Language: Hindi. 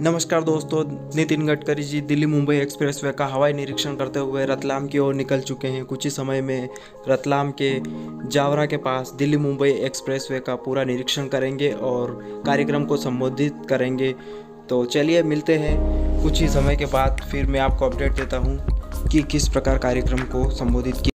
नमस्कार दोस्तों, नितिन गडकरी जी दिल्ली मुंबई एक्सप्रेसवे का हवाई निरीक्षण करते हुए रतलाम की ओर निकल चुके हैं। कुछ ही समय में रतलाम के जावरा के पास दिल्ली मुंबई एक्सप्रेसवे का पूरा निरीक्षण करेंगे और कार्यक्रम को संबोधित करेंगे। तो चलिए मिलते हैं कुछ ही समय के बाद, फिर मैं आपको अपडेट देता हूँ कि किस प्रकार कार्यक्रम को संबोधित किया।